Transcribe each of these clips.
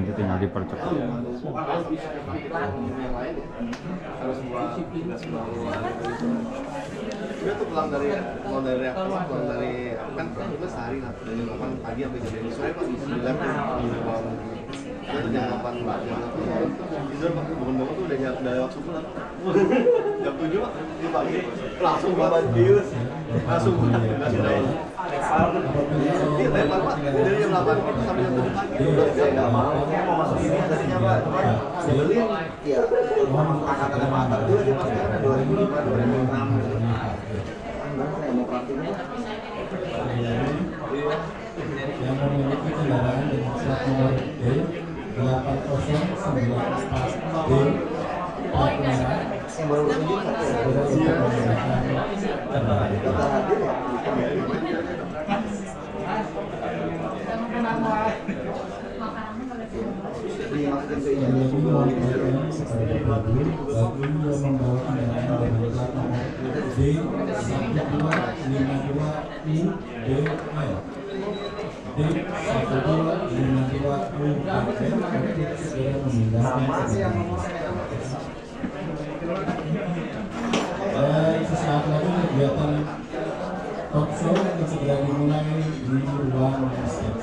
nanti tinggal dipercepat. Gue tuh pulang dari reaktor, pulang dari kan gue sehari dari 8 pagi sampai jam 9 sore, pas di 9 gue tuh jam 8 pagi tidur, pas bangun-bangun tuh udah lewat subuh lah, jam 7 lah di pagi langsung banget bius, langsung banget dia lempar pak, dari jam 8 sampai jam 7 pagi udah saya gak mau, saya mau masuk ini tadinya pak, cuman sebelin ya angkatan matar dulu dia pasti kan 2005, 2006. Sesaat lagi kegiatan talkshow yang segera dimulai di ruang masjid.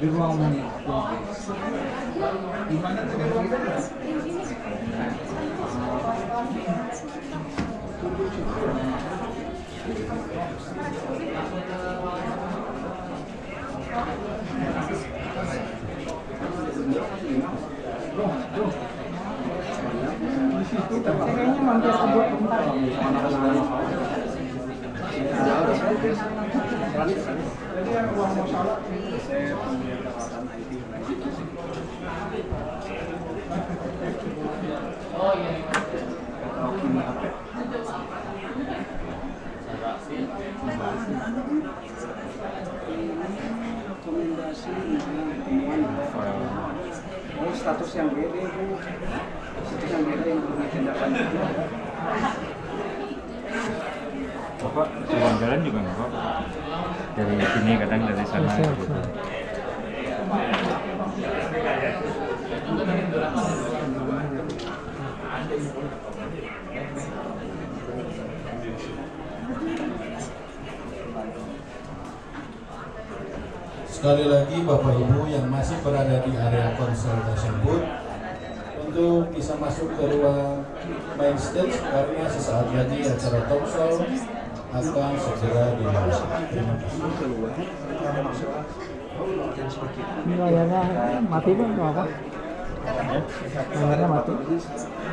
Di ruang mana? Di mana tuh ruang mana? Kayaknya mampir sebut bentar. Jadi yang uang masalah itu saya punya catatan IT. Oh iya. Rekomendasi temuan. Oh status yang beda itu. Status yang beda yang belum ditindakan. Bapak cuma jalan juga nggak apa-apa. Dari sini kadang dari sana. Sekali lagi Bapak Ibu yang masih berada di area konsultasi booth untuk bisa masuk ke ruang main stage karena sesaat lagi acara talkshow akan segera dimulai. Ini layarnya mati pun nggak apa? Layarnya mati?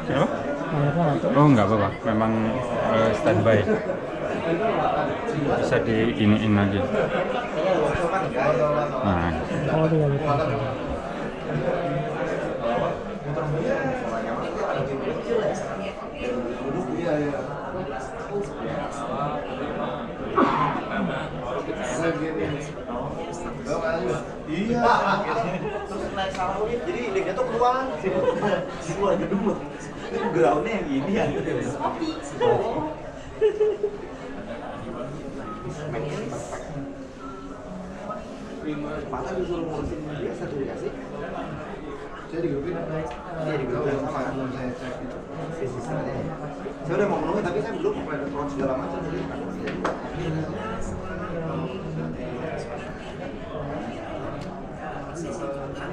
Kenapa? Layarnya mati? Oh nggak apa-apa, memang standby. Bisa diiniin aja. Nah. Iya. Terus naik sahur jadi idenya tuh keluar. Keluar gedung. Itu groundnya yang gini ya. Mata disuruh ngurusin dia sertifikasi. Saya digropin. Dia digropin sama belum saya cek itu. Sisanya. Saya udah mau menulis tapi saya belum mulai approach segala macam jadi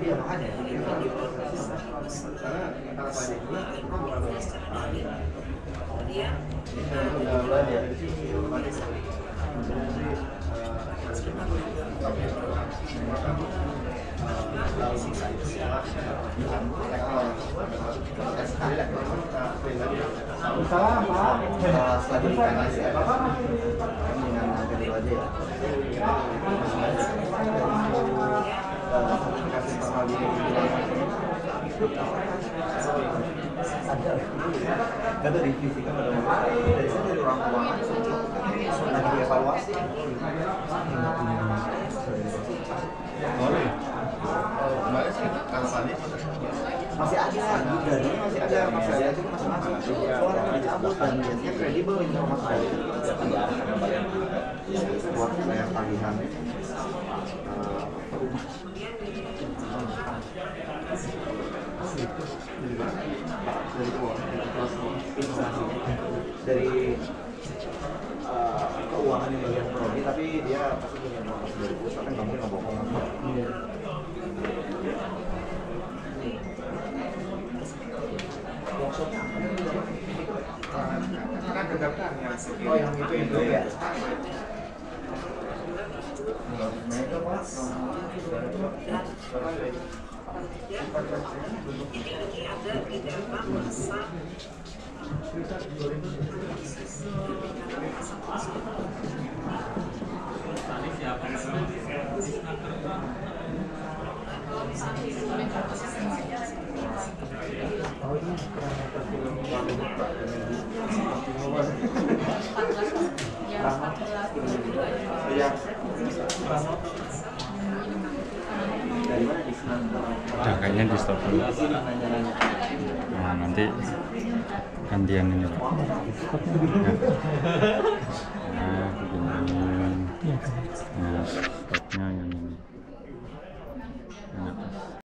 iya makanya karena antara pagi juga bukan berapa kasih permadi ada di fisika pada dari saya dari orang tua lagi evaluasi masih ada cuma masih orang yang dicabut dan biasanya kredibel informasi yang keluarnya tagihan terus kan kamu nggak bohong. Iya. Workshopnya apa? Karena kedapatan ya. Oh yang itu ya. Mereka pas. Kayaknya di stop dulu. Nah, nanti gantian ini Pak. Nah, begini. Nah.